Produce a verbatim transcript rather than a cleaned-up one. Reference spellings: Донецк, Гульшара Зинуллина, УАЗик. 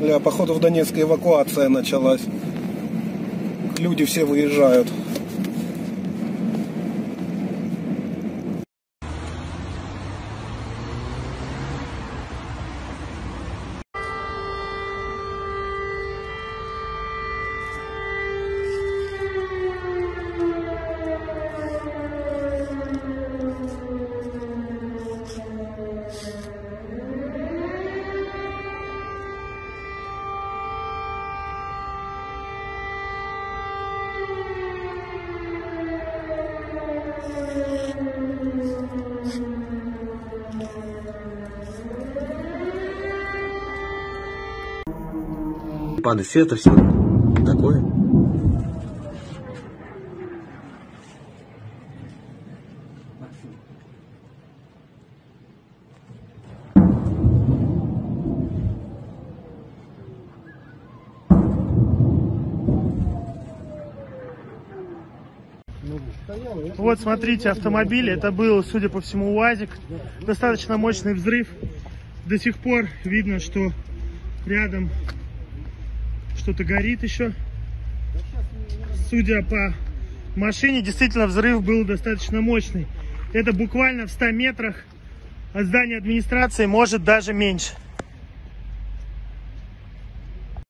Бля, походу в Донецке эвакуация началась. Люди все выезжают. Пады света, все такое. Вот смотрите, автомобиль, это был, судя по всему, УАЗик. Достаточно мощный взрыв. До сих пор видно, что рядом что-то горит еще. Судя по машине, действительно взрыв был достаточно мощный. Это буквально в ста метрах от здания администрации, может даже меньше.